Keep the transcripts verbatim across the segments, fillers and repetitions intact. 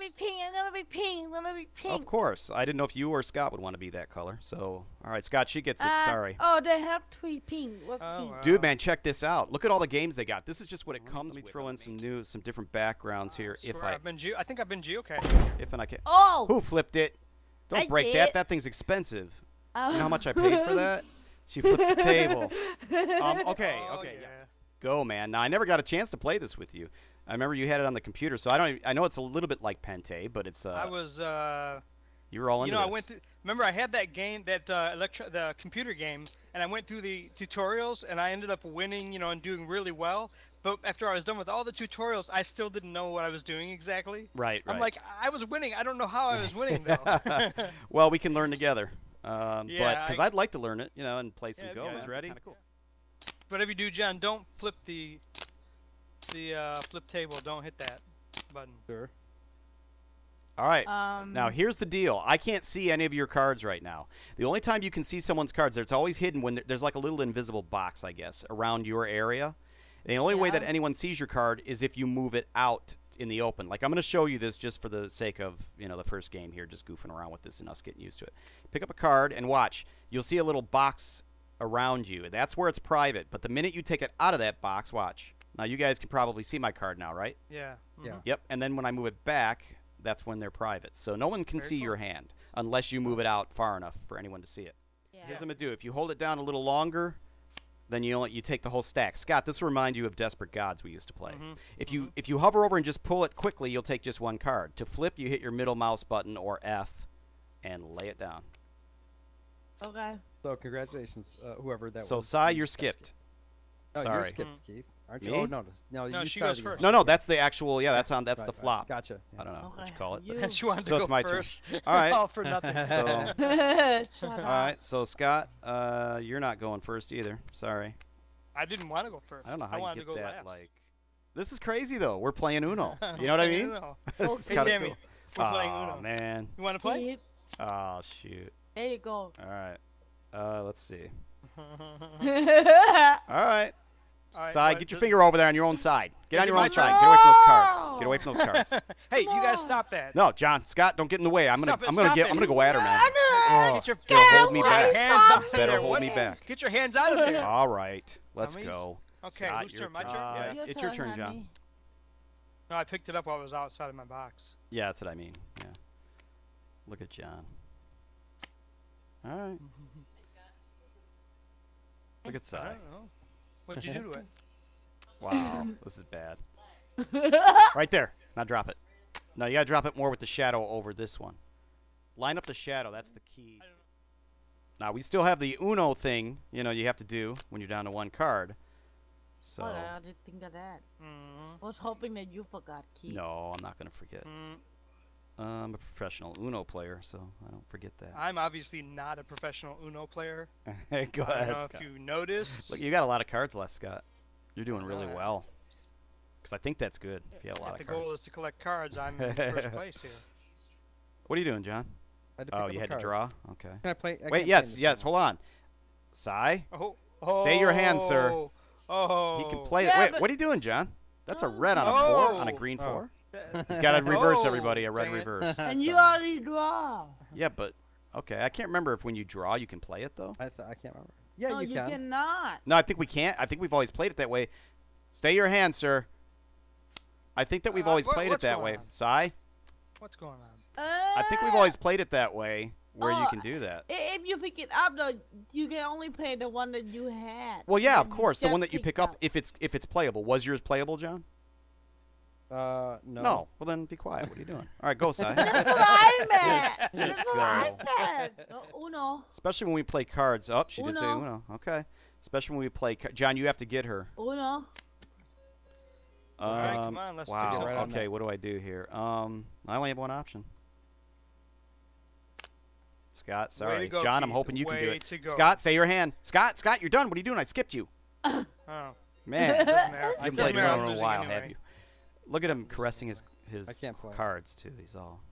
to be pink. I'm going to be pink. I'm going to be pink. Of course. I didn't know if you or Scott would want to be that color. So, all right, Scott, she gets it. Uh, Sorry. Oh, they have to be pink. What oh, pink? Wow. Dude, man, check this out. Look at all the games they got. This is just what it comes with. Let me throw in some new, some different backgrounds oh, here. If I, I've been I think I've been geocached. If and I can. Oh! Who flipped it? Don't I break did. that. That thing's expensive. Oh. You know how much I paid for that? She flipped the table. Um, okay, oh, okay. Yeah. Yes. Go, man. Now, I never got a chance to play this with you. I remember you had it on the computer, so I don't. Even, I know it's a little bit like Pente, but it's. Uh, I was. Uh, you were all into. You know, this. I went through. Remember, I had that game, that uh, electro, the computer game, and I went through the tutorials, and I ended up winning, you know, and doing really well. But after I was done with all the tutorials, I still didn't know what I was doing exactly. Right, right. I'm like, I was winning. I don't know how I was winning though. Well, we can learn together. Um, yeah, but because I'd like to learn it, you know, and play some yeah, Go. Yeah, ready? Cool. Yeah. But if you do, John, don't flip the. The uh, flip table. Don't hit that button. Sure. All right. Um, now here's the deal. I can't see any of your cards right now. The only time you can see someone's cards, there's always hidden when there's like a little invisible box, I guess, around your area. And the only yeah. way that anyone sees your card is if you move it out in the open. Like I'm going to show you this just for the sake of you know the first game here, just goofing around with this and us getting used to it. Pick up a card and watch. You'll see a little box around you. That's where it's private. But the minute you take it out of that box, watch. Now, you guys can probably see my card now, right? Yeah. Mm-hmm. Yeah. Yep, and then when I move it back, that's when they're private. So no one can Very see cool. your hand unless you move it out far enough for anyone to see it. Yeah. Here's what I'm going to do. If you hold it down a little longer, then you only, you take the whole stack. Scott, this will remind you of Desperate Gods we used to play. Mm-hmm. If you mm-hmm. if you hover over and just pull it quickly, you'll take just one card. To flip, you hit your middle mouse button or F and lay it down. Okay. So congratulations, uh, whoever that so, was. So, Sai, you're skipped. Oh, Sorry. You're skipped, mm-hmm. Keith. Aren't you? Oh, no, no, no, you she goes first. No, no, that's the actual. Yeah, that's on. That's right, the flop. Right. Gotcha. Yeah. I don't know okay. what you call it. You. She wants so to go it's my first. turn. All right. All for nothing. So, all right. So Scott, uh, you're not going first either. Sorry. I didn't want to go first. I don't know how I you get that. Last. Like, this is crazy though. We're playing Uno. You know what I mean? It's hey Tammy, cool. we're playing Uno. Oh man. You want to play? Oh shoot. There you go. All right. Uh, let's see. All right. Side, right, get your finger over there on your own side. Get on your own side. Get away from those cards. Get away from those cards. Hey, no. you guys stop that. No, John, Scott, don't get in the way. I'm gonna, I'm gonna get, it. I'm gonna go at her, man. Oh, get your better hold me back. Hands better hold me back. Get your hands out of there. All right, let's I mean, go. Okay, Scott, who's your turn? My turn. Uh, yeah. It's your turn, John. Me. No, I picked it up while I was outside of my box. Yeah, that's what I mean. Yeah. Look at John. All right. Look at Sai. What'd you do to it? Wow, this is bad. Right there. Now drop it. No, you gotta drop it more with the shadow over this one. Line up the shadow. That's the key. Now we still have the Uno thing. You know, you have to do when you're down to one card. So. Oh, I didn't think of that. Mm. I was hoping that you forgot, Keith. No, I'm not gonna forget. Mm. I'm a professional Uno player, so I don't forget that. I'm obviously not a professional Uno player. Hey, go ahead, I don't know Scott. If you notice. Look, you got a lot of cards left, Scott. You're doing really right. well. Because I think that's good. If you have a lot if of the cards. The goal is to collect cards. I'm in first place here. What are you doing, John? Oh, you had card. to draw. Okay. Can I play? I Wait, yes, play yes. Hold on. Sai. Oh. Oh. Stay your hand, sir. Oh. He can play yeah, it. Wait, what are you doing, John? That's a red on a oh. four on a green oh. four. He's got to reverse, oh, everybody. A red reverse. And you already draw. Yeah, but okay. I can't remember if when you draw you can play it though. I, I can't remember. Yeah, no, you, you can. Cannot. No, I think we can't. I think we've always played it that way. Stay your hand, sir. I think that we've uh, always what, played it that way. Sai? What's going on? Uh, I think we've always played it that way, where oh, you can do that. If you pick it up though, you can only play the one that you had. Well, yeah, of course, the one that you pick up, up if it's if it's playable. Was yours playable, John? Uh, no. No. Well, then be quiet. What are you doing? All right, go, Sai. That's what I meant. That's what I said. Uh, Uno. Especially when we play cards. Oh, she Uno. did say Uno. Okay. Especially when we play cards. John, you have to get her. Uno. Um, okay, come on. Let's wow. Right okay, on what do I do here? Um, I only have one option. Scott, sorry. Go, John, Keith. I'm hoping you Way can do it. Go. Scott, stay your hand. Scott, Scott, you're done. What are you doing? I skipped you. Oh. Man. You haven't played Uno in a while, anyway. have you? Look at him caressing his his cards too. He's all.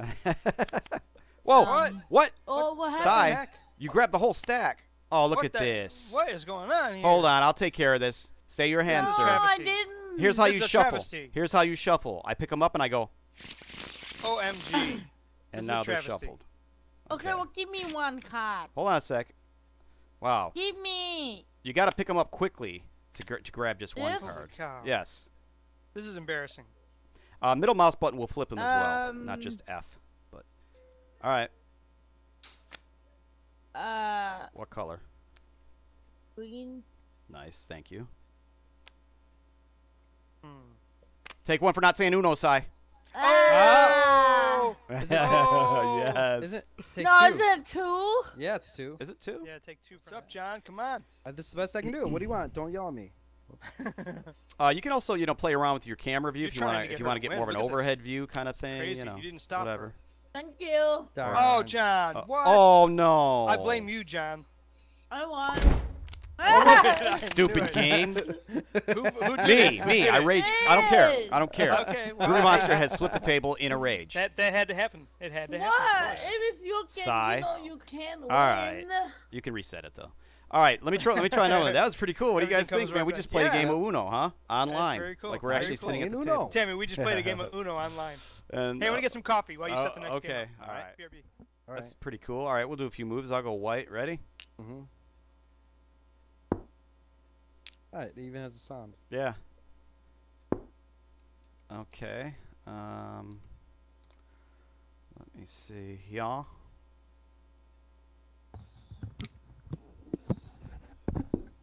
Mm. Whoa! Um, what? Oh, what happened? Si, you grabbed the whole stack. Oh, look what at the, this. What is going on here? Hold on, I'll take care of this. Stay your hand, no, sir. I didn't. Here's how this you shuffle. Travesty. Here's how you shuffle. I pick them up and I go. O M G. And now they're shuffled. Okay, okay, well, give me one card. Hold on a sec. Wow. Give me. You got to pick them up quickly to gr to grab just this one card. card. Yes. This is embarrassing. Uh, middle mouse button will flip them as um, well, not just F. But all right. Uh. What color? Green. Nice, thank you. Hmm. Take one for not saying Uno, Sai. Oh! Oh. Is it, oh. Yes. Is it, take no, two. Is it two? Yeah, it's two. Is it two? Yeah, take two. What's up, John? Come on. Uh, this is the best I can do. What do you want? Don't yell at me. uh, you can also, you know, play around with your camera view You're if you want to. If you want to get win. more of an overhead this. view kind of thing. Crazy. You know, you didn't stop whatever. Her. Thank you. Darn. Oh, John. Uh, what? Oh no. I blame you, John. I won. Stupid game. who, who me, me. I rage. I don't care. I don't care. Okay, well, Groovy Monster has flipped the table in a rage. That that had to happen. It had to what? happen. What? It was your game. Sigh. You know you can win. All right. You can reset it though. All right. Let me try. Let me try another one. That was pretty cool. What Everything do you guys think, man? Right we just played yeah. a game of Uno, huh? Online. That's very cool. Like we're very actually cool. sitting at the Uno. table. Tammy, we just played a game of Uno online. And, hey, I want to get some coffee while you uh, set the next okay. game. Okay. All right. B R B. All right. That's pretty cool. All right. We'll do a few moves. I'll go white. Ready? Mm-hmm. All right, it even has a sound. Yeah. Okay. Um, let me see here.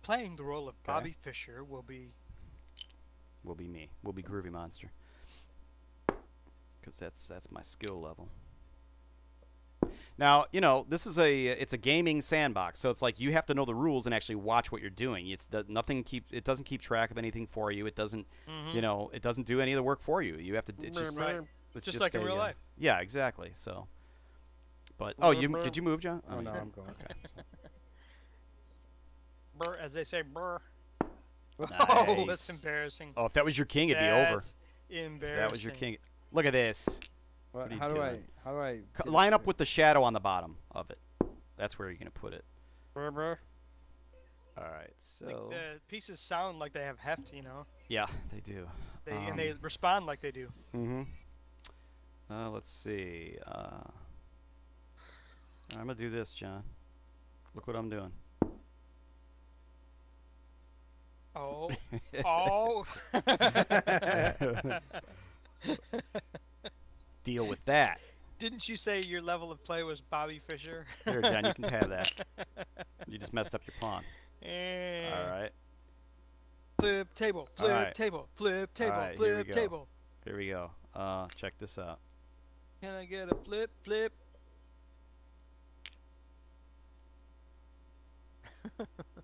Playing the role of Kay. Bobby Fischer will be... Will be me. Will be Groovy Monster. Because that's, that's my skill level. Now, you know, this is a it's a gaming sandbox, so it's like you have to know the rules and actually watch what you're doing. It's the, nothing keep it doesn't keep track of anything for you. It doesn't, mm-hmm. you know, it doesn't do any of the work for you. You have to it's just right. it's just, just like a, in real life. Uh, yeah, exactly. So, but oh, you did you move, John? Oh, oh no, I'm going. Okay. Brr, as they say, brr. Nice. Oh, that's embarrassing. Oh, if that was your king, it'd that's be over. Embarrassing. If that was your king. Look at this. What how do I? How do I? C line up with the shadow on the bottom of it. That's where you're gonna put it. Brr, brr. All right. So like the pieces sound like they have heft, you know. Yeah, they do. They, um, and they respond like they do. Mm-hmm. Uh, let's see. Uh, I'm gonna do this, John. Look what I'm doing. Oh. Oh. Deal with that. Didn't you say your level of play was Bobby Fischer? Here, John, you can have that. You just messed up your pawn. And all right. Flip table, flip right. table, flip table, right, flip here table. Here we go. Uh, check this out. Can I get a flip, flip?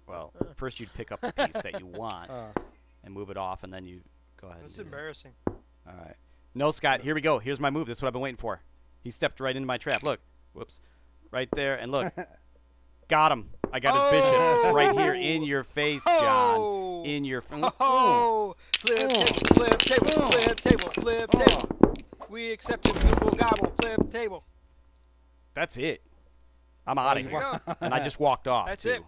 Well, first you'd pick up the piece that you want uh. and move it off, and then you go ahead. That's and embarrassing. It. All right. No, Scott, here we go. Here's my move. This is what I've been waiting for. He stepped right into my trap. Look. Whoops. Right there. And look. Got him. I got oh. his bishop. It's right here in your face, John. Oh. In your face. Oh. Flip, oh. table, flip, table, oh. flip, table, flip, oh. table. We accept the Google gobble, flip, table. That's it. I'm out of here. And I just walked off. That's too. it.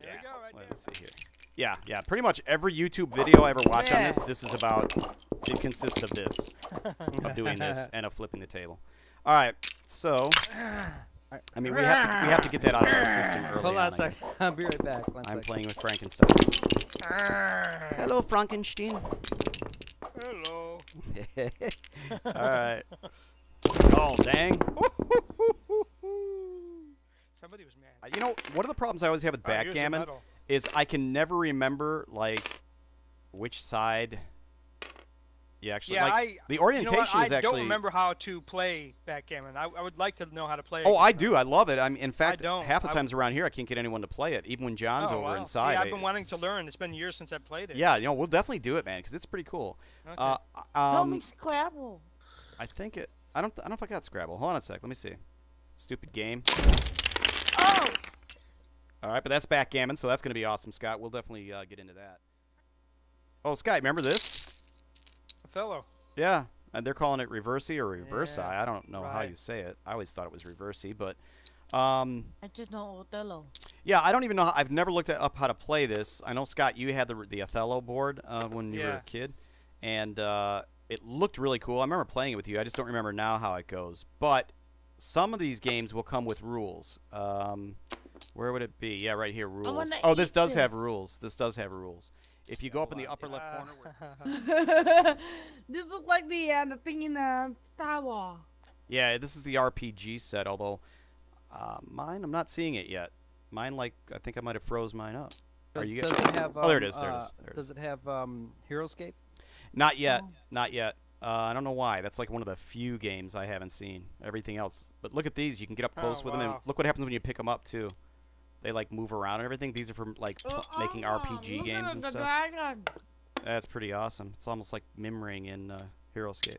There yeah. we go right Let's there. see here. Yeah, yeah. Pretty much every YouTube video I ever watch yeah. on this, this is about... It consists of this, of doing this, and of flipping the table. All right, so I mean we have to we have to get that out of our system early. Hold on a second. I'll be right back. One I'm second. playing with Frankenstein. Hello, Frankenstein. Hello. All right. Oh dang. Somebody was mad. Uh, you know, one of the problems I always have with backgammon oh, is I can never remember like which side. Yeah, actually, yeah, like, I, the orientation you know what, is actually... I don't remember how to play backgammon. I, I would like to know how to play it. Oh, I do. I love it. I mean, in fact, half the I times around here, I can't get anyone to play it, even when John's oh, over wow. inside. Yeah, I've been wanting to learn. It's been years since I played it. Yeah, you know, we'll definitely do it, man, because it's pretty cool. Okay. Uh, um, Tell me Scrabble. I think it... I don't, I don't know if I got Scrabble. Hold on a sec. Let me see. Stupid game. Oh! All right, but that's backgammon, so that's going to be awesome, Scott. We'll definitely uh, get into that. Oh, Scott, remember this? Fellow. Yeah, and they're calling it reversey or reversi. Yeah, I don't know right. how you say it. I always thought it was reversey, but um, I just know Othello. Yeah, I don't even know. How, I've never looked up how to play this. I know Scott, you had the the Othello board uh, when you yeah. were a kid, and uh, it looked really cool. I remember playing it with you. I just don't remember now how it goes. But some of these games will come with rules. Um, where would it be? Yeah, right here, rules. Oh, this does have rules. This does have rules. If you go up in the upper left corner. Where this looks like the uh, the thing in uh, Star Wars. Yeah, this is the R P G set, although uh, mine, I'm not seeing it yet. Mine, like, I think I might have froze mine up. Does, Are you does it have, um, oh, there it is. There it is. There it is. Does it have um, Heroescape? Not yet. No. Not yet. Uh, I don't know why. That's like one of the few games I haven't seen. Everything else. But look at these. You can get up close oh, with wow. them. And look what happens when you pick them up, too. They like move around and everything. These are from like oh, making oh, R P G games and stuff. Dragon. That's pretty awesome. It's almost like Mim Ring in uh, Heroescape.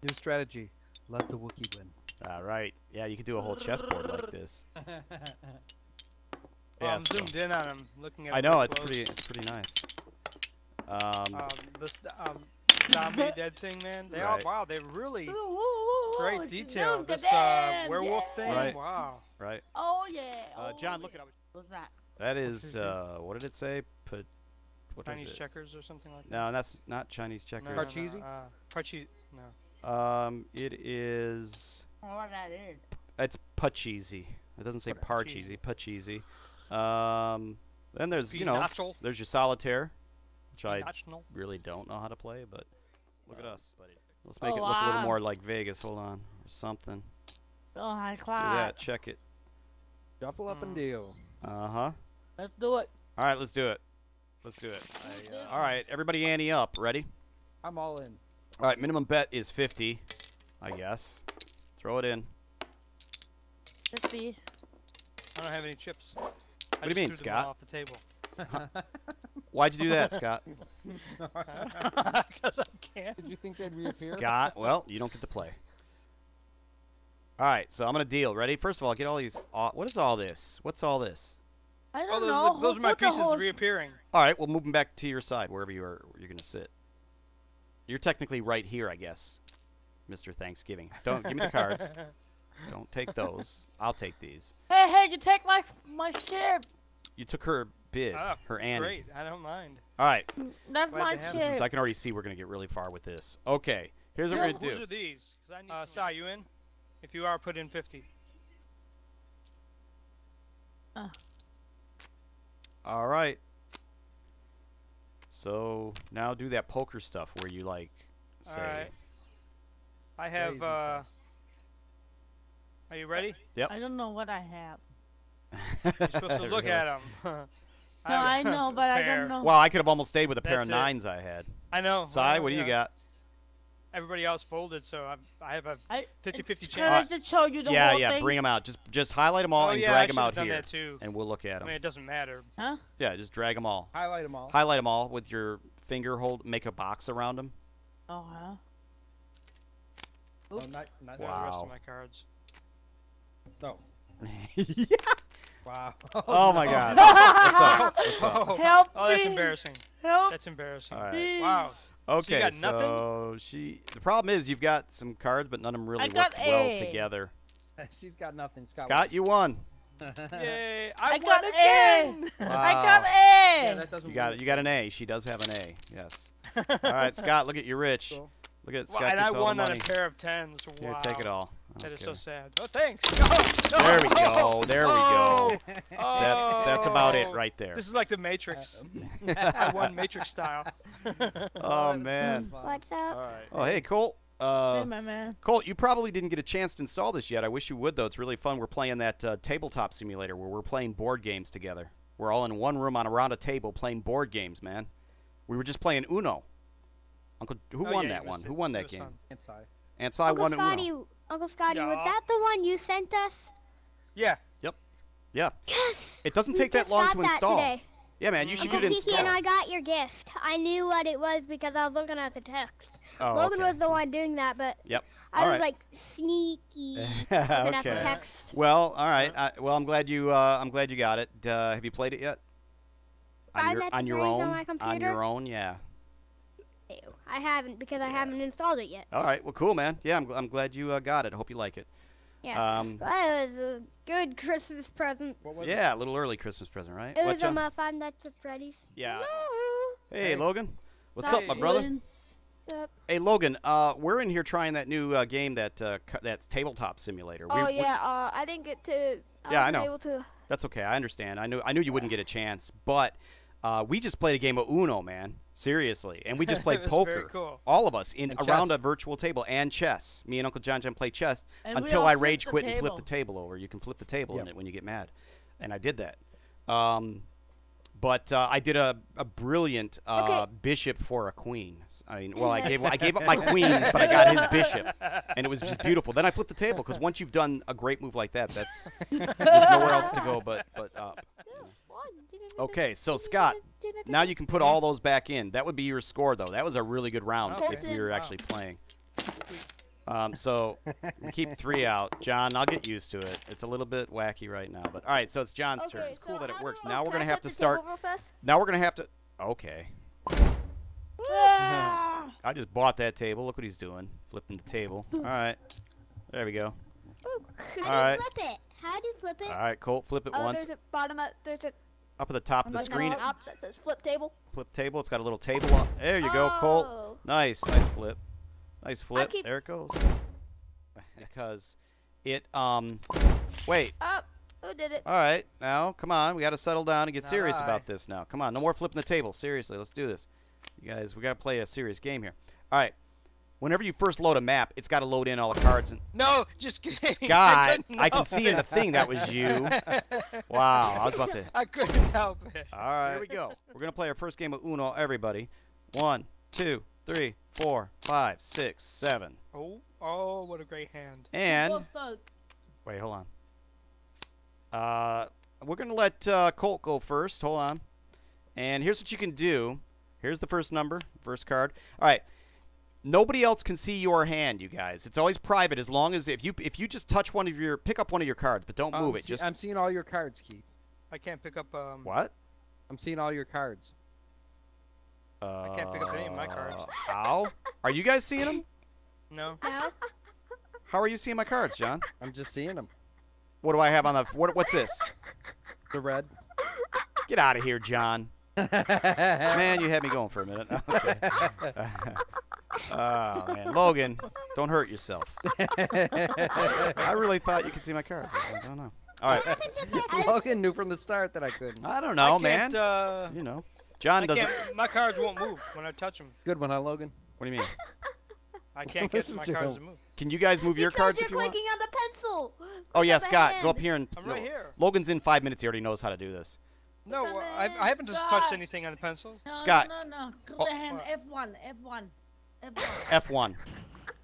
New strategy: let the Wookiee win. All right. Yeah, you could do a whole chessboard like this. Yeah, well, I'm so zoomed in on him, looking at. I know it's close. pretty. It's pretty nice. Um, um the um, zombie dead thing, man. They right. all wow. They really ooh, ooh, ooh, great detail. This uh, werewolf yeah. thing. Right. Wow. Right. Oh yeah. Uh, John, oh, look yeah. at. What's that? That is, uh, what did it say? Put, what Chinese is it? checkers or something like that? No, that's not Chinese checkers. No, no, Parcheesi? Uh, Parcheesi, no. Um, it is... I don't know what that is. It's Parcheesi. It doesn't say Parcheesi, Parcheesi. Um, then there's, you know, there's your solitaire, which I really don't know how to play, but look at us. Let's make it look a little more like Vegas, hold on, or something. Oh, high class. Yeah, check it. Shuffle up and deal. Uh-huh. Let's do it. All right, let's do it. Let's do it. I, uh, all right, everybody ante up. Ready? I'm all in. All right, minimum bet is fifty, I guess. Throw it in. fifty. I don't have any chips. What I do you mean, Scott? Off the table. Huh? Why'd you do that, Scott? Because I can't. Did you think they'd reappear? Scott, well, you don't get to play. All right, so I'm going to deal. Ready? First of all, get all these... All, what is all this? What's all this? I don't oh, those, know. Those, those are my pieces reappearing. All right, we'll move them back to your side, wherever you are, you're going to sit. You're technically right here, I guess, Mister Thanksgiving. Don't give me the cards. Don't take those. I'll take these. Hey, hey, you take my my chip. You took her bid, oh, her Annie. Great, I don't mind. All right. That's my chip. Is, I can already see we're going to get really far with this. Okay, here's what we're going to do. Whose are these? I need uh, Sai, you in? If you are, put in fifty. Uh. All right. So now do that poker stuff where you like. Say all right. I have. Uh, are you ready? Yep. I don't know what I have. You're supposed to look at them. No, I know, but I don't know. Well, I could have almost stayed with a That's pair of nines it. I had. I know. Sai, well, what do yeah. you got? Everybody else folded, so I'm, I have a fifty fifty chance. Can I just show you the yeah, whole yeah, thing? Bring them out. Just just highlight them all oh, and yeah, drag I them out done here, that too. And we'll look at them. I mean, it doesn't matter. Huh? Yeah, just drag them all. Highlight them all. Highlight them all with your finger hold. Make a box around them. Oh, huh? Oh, not, not wow. The rest of my cards. No. yeah. Wow. Oh, oh my no. God. That's up. That's up. Oh. Help oh, that's me. embarrassing. Help That's embarrassing. All right. Wow. Okay, so, so she. The problem is you've got some cards, but none of them really work well together. She's got nothing, Scott. Scott, you won. Yay! I, I won got again. Wow. I got A. Yeah, that doesn't you got it. You got an A. She does have an A. Yes. All right, Scott. Look at you, rich. Cool. Look at Scott. Well, and I won on a pair of tens. Wow. Here, take it all. That okay. is so sad. Oh, thanks. No, no. There we go. There we go. Oh. That's that's about it right there. This is like the Matrix. I won Matrix style. Oh man. What's up? All right. Oh hey Colt. Uh, hey my man. Colt, you probably didn't get a chance to install this yet. I wish you would though. It's really fun. We're playing that uh, tabletop simulator where we're playing board games together. We're all in one room on around a table playing board games, man. We were just playing Uno. Uncle, who oh, won yeah, that one? It. Who won that game? Aunt Si. Aunt Si won Scotty. Uno. Uncle Scotty, yeah. was that the one you sent us? Yeah. Yep. Yeah. Yes. It doesn't take that long to install. Today. Yeah, man, you should Uncle get it installed. Uncle P T and I got your gift. I knew what it was because I was looking at the text. Oh, Logan okay. was the one doing that, but yep. I all was right. like sneaky looking okay. at the text. Well, all right. I, well, I'm glad you. Uh, I'm glad you got it. Uh, have you played it yet? On Five your, on your own. On, my computer? on your own, yeah. I haven't because I yeah. haven't installed it yet. All right. Well, cool, man. Yeah, I'm, gl I'm glad you uh, got it. I hope you like it. Yeah. Um, well, it was a good Christmas present. What was yeah, it? a little early Christmas present, right? It what, was on my Five Nights at Freddy's. Yeah. No. Hey, hey, Logan. What's Sorry. up, my brother? up. Hey, Logan, uh, we're in here trying that new uh, game, that uh, that's Tabletop Simulator. Oh, we, yeah, uh, I didn't get to... I yeah, I know. Able to... That's okay, I understand. I knew, I knew you wouldn't get a chance, but uh, we just played a game of Uno, man. Seriously. And we just played poker. Very cool. All of us in around a virtual table and chess. Me and Uncle John John play chess and until I rage quit table. and flip the table over. You can flip the table yep. in it when you get mad. And I did that. Um... But uh, I did a, a brilliant uh, okay. bishop for a queen. I mean, well, yes. I gave I gave up my queen, but I got his bishop, and it was just beautiful. Then I flipped the table because once you've done a great move like that, that's there's nowhere else to go but but up. Okay, so Scott, now you can put all those back in. That would be your score, though. That was a really good round okay. if we were actually wow. playing. Um, so keep three out, John. I'll get used to it. It's a little bit wacky right now, but all right. So it's John's okay, turn. It's cool so that it works. Now we're gonna have to start. Now we're gonna have to. Okay. Ah! I just bought that table. Look what he's doing. Flipping the table. All right. There we go. Ooh, how all right. do you flip it? How do you flip it? All right, Colt. Flip it uh, once. There's a bottom up. There's a. Up at the top of the screen. Up that says flip table. Flip table. It's got a little table on. There you go, oh. Colt. Nice, nice flip. Nice flip. There it goes. Because it, um, wait. Oh, who did it? All right. Now, come on. We got to settle down and get All serious right. about this now. Come on. No more flipping the table. Seriously, let's do this. You guys, we got to play a serious game here. All right. Whenever you first load a map, it's got to load in all the cards. And no, just kidding. Scott, I, I can see in the thing that was you. Wow. I was about to. I couldn't help it. All right. Here we go. We're going to play our first game of Uno, everybody. One, two, three, four, five, six, seven. Oh, oh, what a great hand. And wait, hold on. Uh, we're going to let uh, Colt go first. Hold on. And here's what you can do. Here's the first number, first card. All right. Nobody else can see your hand, you guys. It's always private as long as if you if you just touch one of your pick up one of your cards, but don't um, move it. Just I'm seeing all your cards, Keith. I can't pick up um What? I'm seeing all your cards. Uh, I can't pick up any of my cards. How? Are you guys seeing them? No. How are you seeing my cards, John? I'm just seeing them. What do I have on the... What, what's this? The red. Get out of here, John. Man, you had me going for a minute. Okay. Oh, man. Logan, don't hurt yourself. I really thought you could see my cards. I don't know. All right. Logan knew from the start that I couldn't. I don't know, I man. Uh... You know. John doesn't. My cards won't move when I touch them. Good one, huh, Logan? What do you mean? I can't get my cards to move. Can you guys move your cards if you want? Because you're clicking on the pencil. Oh yeah, Scott, go up here and. I'm right here. Logan's in five minutes. He already knows how to do this. No, I, I haven't touched anything on the pencil. Scott. No, no, no. F one, F one, F one. F one.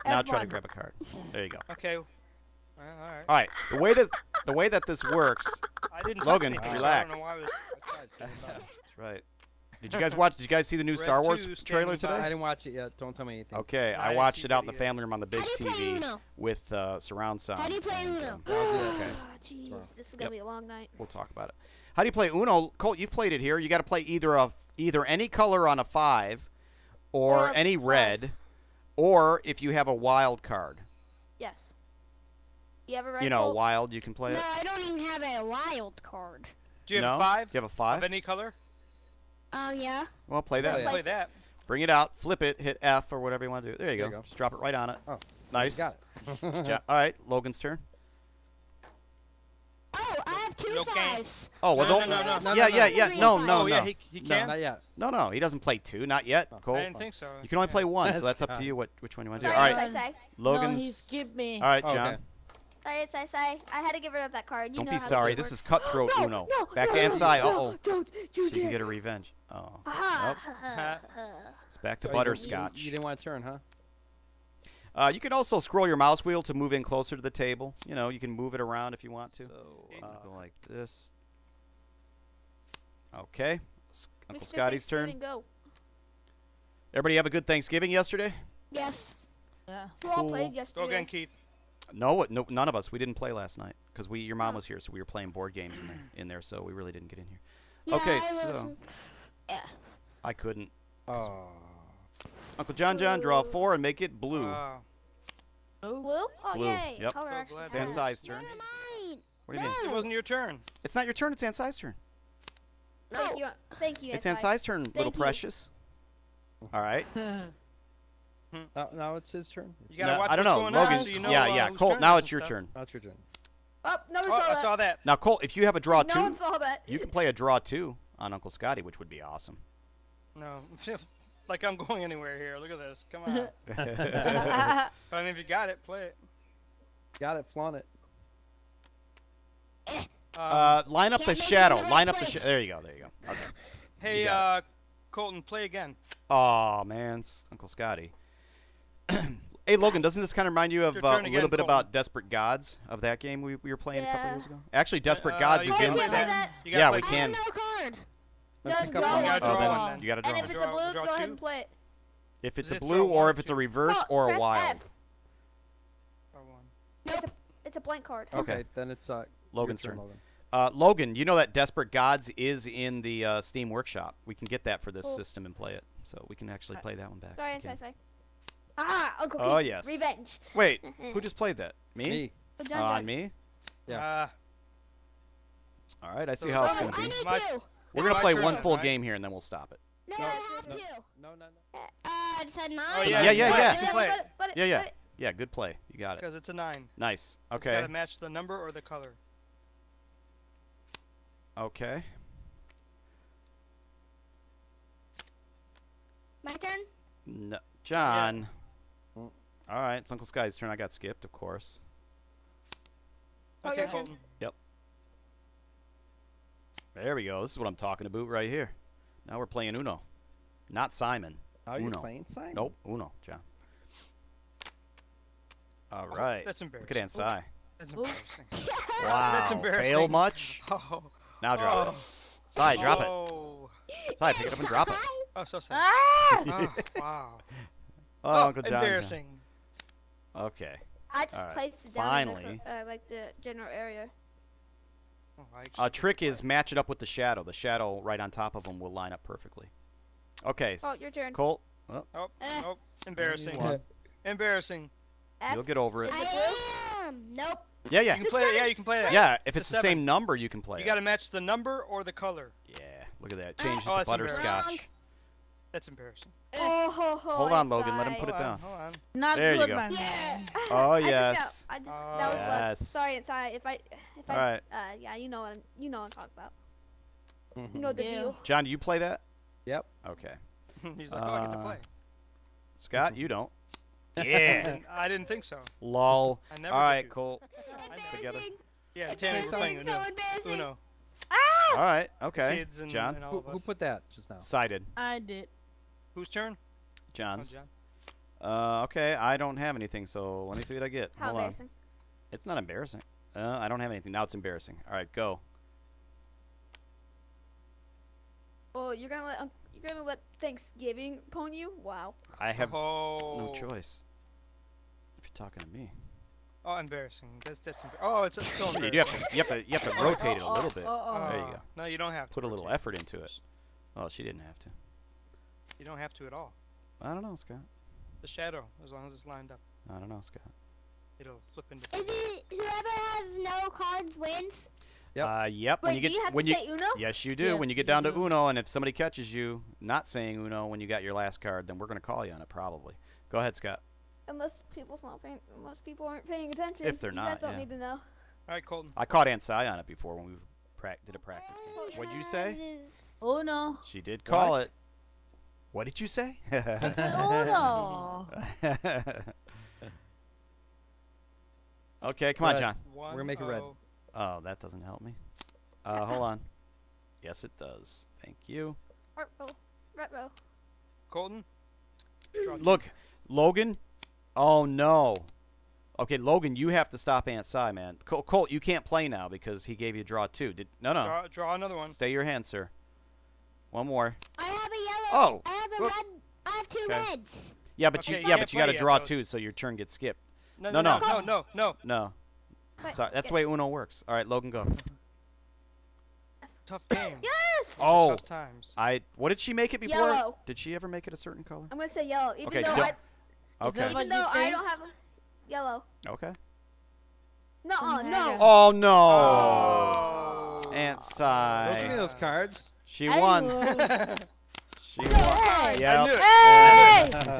Now try to grab a card. There you go. Okay. All right. All right. The way that the way that this works. I didn't. Logan, relax. That's right. Did you guys watch? Did you guys see the new Red Star Wars trailer today? I didn't watch it yet. Don't tell me anything. Okay, I, I watched it out in the family room on the big T V with uh, surround sound. How do you play Uno? Okay. Jeez, this is gonna be a long night. We'll talk about it. How do you play Uno? Colt, you've played it here. You got to play either a either any color on a five, or any red, or if you have a wild card. Yes. You have a red. You know, wild. You can play it. No, I don't even have a wild card. Do you have five? You have a five of any color. Oh, yeah. Well, play that. Play that. Bring it out. Flip it. Hit F or whatever you want to do. There you, there go. you go. Just drop it right on it. Oh, nice. Got it. All right. Logan's turn. Oh, I have two no fives. Can. Oh, well, no, don't. No, no, no, yeah, no, yeah, yeah. No, no, no. Oh, yeah, he, he no. Can? Not yet. No, no. He doesn't play two. Not yet. Oh, cool. I didn't think so. You can only play one, so that's up to you what which one you want to do. All right. Logan's. No, he skipped me. All right, John. Oh, okay. Sorry, Sai-Sai. I had to give rid of that card. You Don't know be sorry. This is cutthroat no, Uno. No, Back no, to Ansai. No, uh oh. Don't. You she did. can get a revenge. Oh. Ah, nope. ha, ha. It's back to so butterscotch. You, you didn't want to turn, huh? Uh, you can also scroll your mouse wheel to move in closer to the table. You know, you can move it around if you want to. So, uh, go like this. Okay. Sc Uncle Scotty's turn. Go. Everybody have a good Thanksgiving yesterday? Yes. Yeah. We all cool. played yesterday. Go again, Keith. No, no, none of us. We didn't play last night because we, your mom was here, so we were playing board games in there, in there so we really didn't get in here. Yeah, okay, I so yeah. I couldn't. Oh. Uncle John John, draw four and make it blue. Uh. Blue? Blue? Oh, blue. Yay. Yep. Color. So it's Ansai's turn. Mine. What do you no. mean? It wasn't your turn. It's not your turn. It's Ansai's turn. No. Thank you. Thank you. It's Ansai's turn, Thank little you. precious. All right. Hmm. Now, now it's his turn. You gotta no, watch I don't know. Logan. So you know, yeah, yeah. Uh, Colt, now it's your stuff. turn. Now it's your turn. Oh, no, oh, saw I that. saw that. Now, Colt, if you have a draw no two, one saw that. you can play a draw two on Uncle Scotty, which would be awesome. No, like I'm going anywhere here. Look at this. Come on. But I mean, if you got it, play it. Got it. Flaunt it. Uh, uh, line up the shadow. Line up the shadow. There you go. There you go. Okay. Hey, uh, Colton, play again. Oh man, Uncle Scotty. Hey, Logan, doesn't this kind of remind you of uh, a little again, bit Colton. about Desperate Gods of that game we, we were playing yeah. a couple years ago? Actually, Desperate uh, Gods is in. Yeah, yeah we can. I have no card. Let's draw one. You gotta oh, you gotta draw and if it's a blue, go ahead and play it. If it's a blue, or if it's a reverse or a wild. Nope. It's a blank card. Okay, okay. Then it's uh, Logan's turn. turn. Logan. Uh, Logan, you know that Desperate Gods is in the uh, Steam Workshop. We can get that for this cool. system and play it. So we can actually play that one back. Sorry, sorry, sorry. Ah, Uncle Pete. Oh, yes. Revenge. Wait, who just played that? Me? Me. Uh, on me? Yeah. Uh, All right, I see how it's going to be. My, We're going to play one full right? game here, and then we'll stop it. No, no, I have no, to. No, no, no. Uh, I just had nine. Oh, yeah, yeah, yeah. Yeah, yeah. Play. yeah, yeah. Yeah, good play. You got it. Because it's a nine. Nice. Okay. You gotta match the number or the color. Okay. My turn? No. John. Yeah. All right, it's Uncle Sky's turn. I got skipped, of course. Oh, okay, your turn. Yep. There we go. This is what I'm talking about right here. Now we're playing Uno. Not Simon. Are you playing Simon? Nope. Uno, John. All right. Oh, that's embarrassing. Look at Ansai. That's embarrassing. Wow. That's embarrassing. Fail much? Oh. Now drop oh. it. Sai, drop oh. it. Sai, pick it up and drop it. Oh, so sad. Ah! Oh, wow. Oh, oh, Uncle John. Embarrassing. John. Okay. I just right. placed it down Finally. in the, uh, like the general area. Oh, a trick is match it up with the shadow. The shadow right on top of them will line up perfectly. Okay. Oh, your turn. Colt. Oh, oh, eh. oh. Embarrassing. Embarrassing. F You'll get over it. I am. Nope. Yeah, yeah. You can play it. Yeah, you can play it. Yeah, if it's the, the same number, you can play you it. You got to match the number or the color. Yeah, look at that. Change uh, it to oh, butterscotch. That's embarrassing. Oh, ho, ho, hold on, Logan. Sorry. Let him put hold it down. On, on. Not there good, you go. Man. Yeah. Oh yes. I just got, I just, oh, that was yes. luck. Sorry, it's sorry. If I, if All I, right. uh, yeah, you know what I'm, you know what I'm talking about. Mm-hmm. You know the yeah. deal. John, do you play that? Yep. Okay. He's like, oh, I get to play. Scott, you don't. Yeah. I didn't think so. Lol. I never All right, cool. Together. Yeah, Tammy's playing Uno. So Uno. Ah! All right, okay. Kids and, John. And all who, who put that just now? Sided. I did. Whose turn? John's. Oh, John. Uh, okay, I don't have anything, so let me see what I get. How Hold embarrassing. On. It's not embarrassing. Uh, I don't have anything. Now it's embarrassing. All right, go. Oh, you're gonna let um, you're gonna let Thanksgiving pwn you? Wow. I have oh. no choice. Talking to me. Oh, embarrassing. That's that's. Embar oh, it's so embarrassing. you, have to, you have to you have to rotate it a little bit. Oh, oh, oh. There you go. No, you don't have to. Put a little effort into it. Oh, she didn't have to. You don't have to at all. I don't know, Scott. The shadow, as long as it's lined up. I don't know, Scott. It'll flip into. Is it whoever has no cards wins? Yep. Uh, yep. Wait, when you do get you have when to you say Uno? Yes, you do. Yes, when you get down you to do. Uno, and if somebody catches you not saying Uno when you got your last card, then we're gonna call you on it probably. Go ahead, Scott. Unless people's not paying, unless people aren't paying attention. If they're you not, guys don't yeah. need to know. All right, Colton. I caught Ansai on it before when we did a practice game. What'd you say? Oh no. She did call what? it. What did you say? Oh no. Okay, come red. on, John. One We're gonna make oh. it red. Oh, that doesn't help me. Uh, hold on. Yes, it does. Thank you. Red row. Red row. Colton. Look, Logan. Oh, no. Okay, Logan, you have to stop Aunt Cy, man. Col Colt, you can't play now because he gave you draw two. Did No, no. Draw, draw another one. Stay your hand, sir. One more. I have a yellow. Oh. I have a Whoop. red. I have two okay. reds. Yeah, but okay, you, you yeah, but you got to draw those. two, so your turn gets skipped. No, no, no. No, no, no. No. no. Sorry, that's the way Uno works. All right, Logan, go. Tough game. Yes. Oh. Tough times. I, what did she make it before? Yellow. Did she ever make it a certain color? I'm going to say yellow, even okay, though I... Okay. Even though I don't have a yellow. Okay. No, oh, no. Oh, no. Oh. Aunt Sai. Those are those cards. She won. She won. Hey! Yep. I knew it. Hey!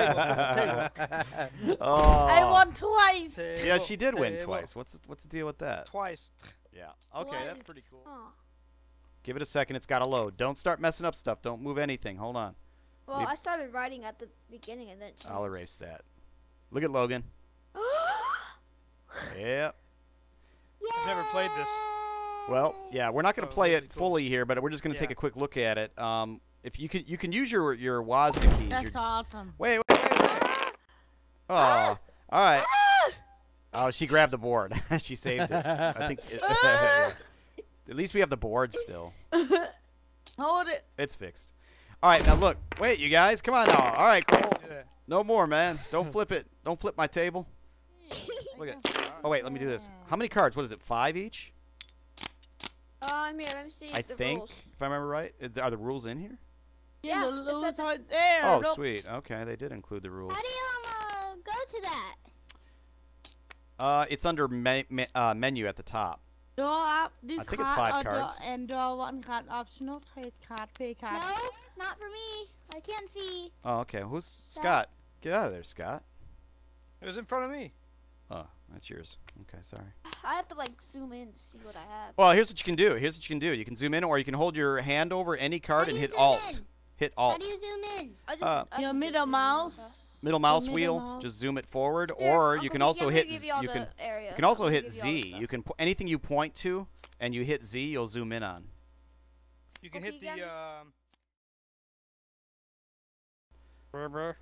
I, knew it. Oh. I won twice. Table. Yeah, she did win Table. twice. What's what's the deal with that? Twice. Yeah. Okay, twice. That's pretty cool. Oh. Give it a second. It's got to load. Don't start messing up stuff. Don't move anything. Hold on. Well, We've I started writing at the beginning and then it changed. I'll erase that. Look at Logan. Yep. Yay! I've never played this. Well, yeah, we're not going to oh, play really it cool. fully here, but we're just going to yeah. take a quick look at it. Um, if you can, you can use your your WASD keys. That's your... awesome. Wait, wait, wait. wait. Oh, ah! All right. Ah! Oh, she grabbed the board. She saved us. I think. It, at least we have the board still. Hold it. It's fixed. All right, now look. Wait, you guys, come on now. All right, cool. Yeah. No more, man. Don't flip it. Don't flip my table. Look at. Oh wait, let me do this. How many cards? What is it? Five each? Uh, I'm here. Let me see. I the think, rules. if I remember right, is, are the rules in here? Yeah, yeah it's it's right there. Oh, nope. Sweet. Okay, they did include the rules. How do you um, uh, go to that? Uh, it's under me me uh, menu at the top. I think it's five cards. And draw one card optional. Trade card, pay card. No, not for me. I can't see. Oh, okay. Who's Scott? Get out of there, Scott. It was in front of me. Oh, that's yours. Okay, sorry. I have to like zoom in to see what I have. Well, here's what you can do. Here's what you can do. You can zoom in, or you can hold your hand over any card and hit Alt. In? Hit Alt. How do you zoom in? I just, uh, I your middle mouse. Middle mouse middle wheel. Mouse. Just zoom it forward, yeah, or you can, also hit, you, you, can, you can also hit. You can also hit Z. You can po anything you point to, and you hit Z, you'll zoom in on. You can okay, hit you the. Um...